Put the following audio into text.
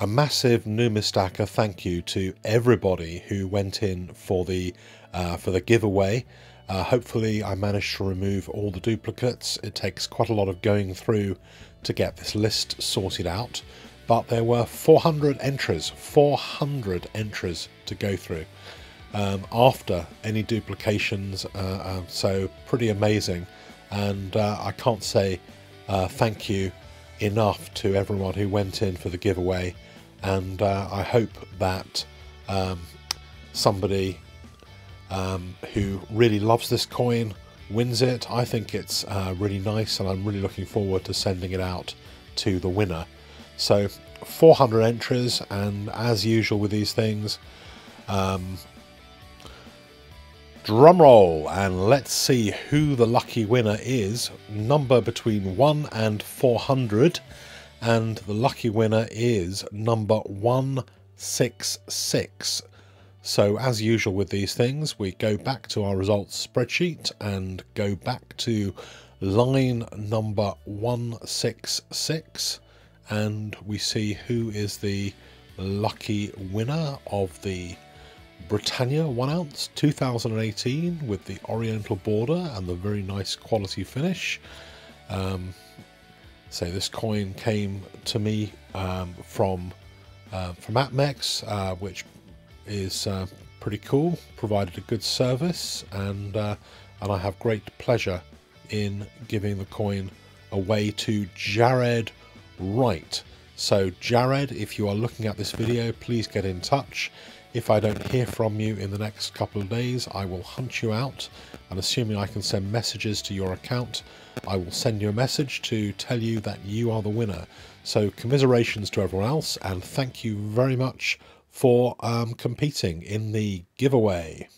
A massive Numistacker thank you to everybody who went in for the giveaway. Hopefully I managed to remove all the duplicates. It takes quite a lot of going through to get this list sorted out, but there were 400 entries to go through after any duplications, so pretty amazing. And I can't say thank you enough to everyone who went in for the giveaway, and I hope that somebody who really loves this coin wins it. I think it's really nice, and I'm really looking forward to sending it out to the winner. So 400 entries, and as usual with these things, drum roll, and let's see who the lucky winner is. Number between 1 and 400, and the lucky winner is number 166. So as usual with these things, we go back to our results spreadsheet and go back to line number 166, and we see who is the lucky winner of the Britannia 1 ounce 2018 with the oriental border and the very nice quality finish. So this coin came to me from APMEX, which is pretty cool, provided a good service, and I have great pleasure in giving the coin away to Jared Wright. So Jared, if you are looking at this video, please get in touch. If I don't hear from you in the next couple of days, I will hunt you out, and assuming I can send messages to your account, I will send you a message to tell you that you are the winner. So commiserations to everyone else, and thank you very much for competing in the giveaway.